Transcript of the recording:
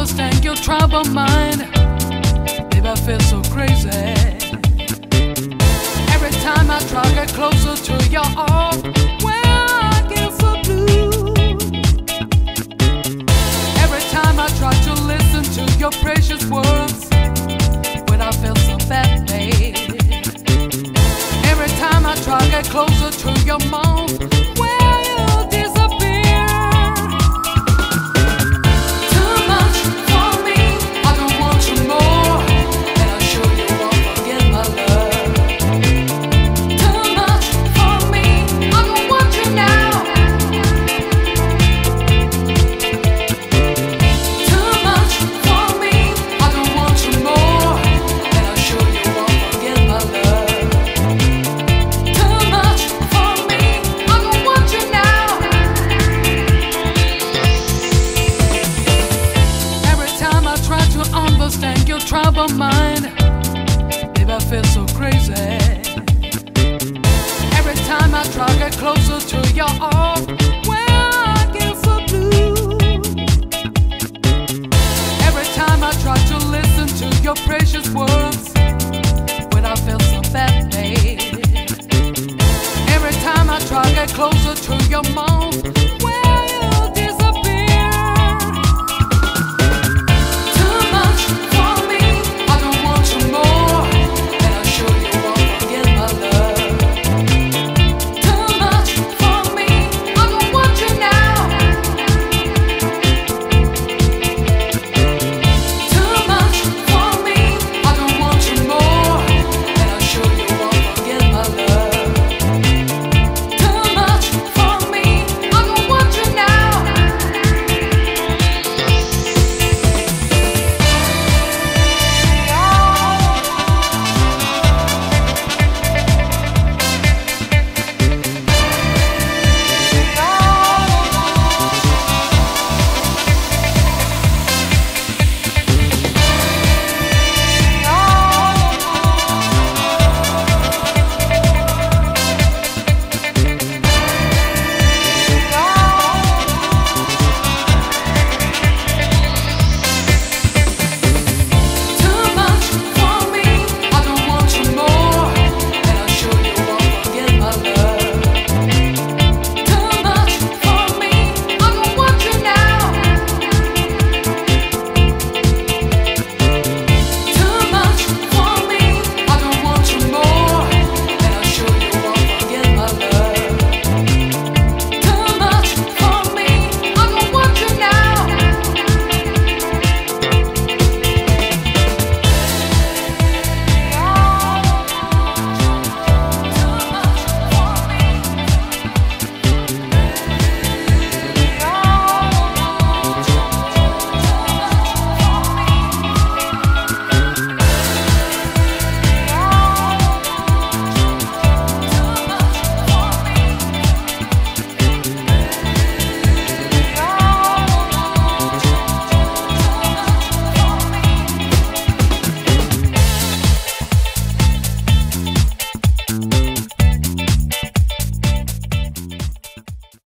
understand your troubled mind. Babe, I feel so crazy. Every time I try to get closer to your heart, well, I get so blue. Every time I try to listen to your precious words, when I feel so bad, babe. Every time I try to get closer to your mouth, well, you disappear. Trouble mind.